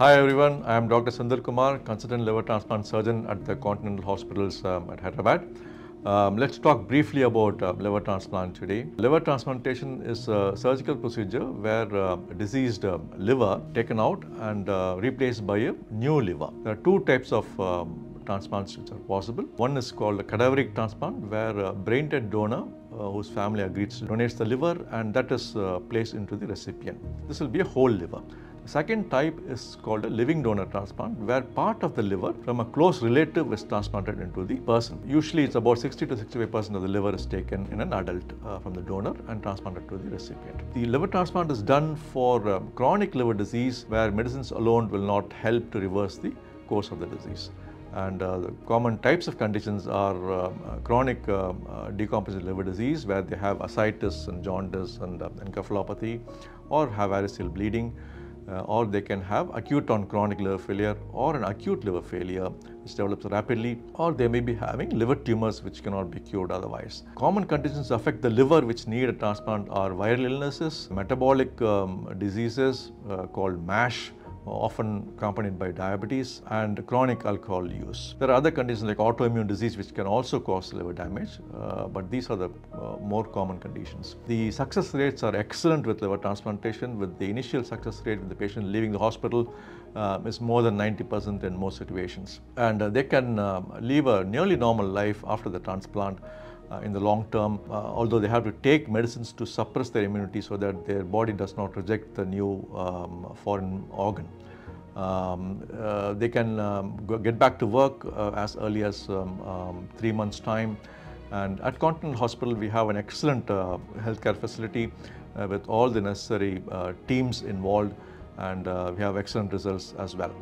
Hi everyone, I am Dr. Senthil Kumar, Consultant Liver Transplant Surgeon at the Continental Hospitals at Hyderabad. Let's talk briefly about liver transplant today. Liver transplantation is a surgical procedure where diseased liver taken out and replaced by a new liver. There are two types of transplants which are possible. One is called a cadaveric transplant, where a brain dead donor whose family agrees to donate the liver, and that is placed into the recipient. This will be a whole liver. Second type is called a living donor transplant, where part of the liver from a close relative is transplanted into the person. Usually it's about 60 to 65% of the liver is taken in an adult from the donor and transplanted to the recipient. The liver transplant is done for chronic liver disease, where medicines alone will not help to reverse the course of the disease. And the common types of conditions are chronic decompensated liver disease, where they have ascites and jaundice and encephalopathy, or have variceal bleeding. Or they can have acute on chronic liver failure, or an acute liver failure which develops rapidly, or they may be having liver tumors which cannot be cured otherwise. Common conditions affect the liver which need a transplant are viral illnesses, metabolic diseases called MASH, often accompanied by diabetes, and chronic alcohol use. There are other conditions like autoimmune disease which can also cause liver damage, but these are the more common conditions. The success rates are excellent with liver transplantation, with the initial success rate with the patient leaving the hospital is more than 90% in most situations. And they can live a nearly normal life after the transplant. In the long term, although they have to take medicines to suppress their immunity so that their body does not reject the new foreign organ. They can get back to work as early as 3 months' time. And at Continental Hospital, we have an excellent healthcare facility with all the necessary teams involved, and we have excellent results as well.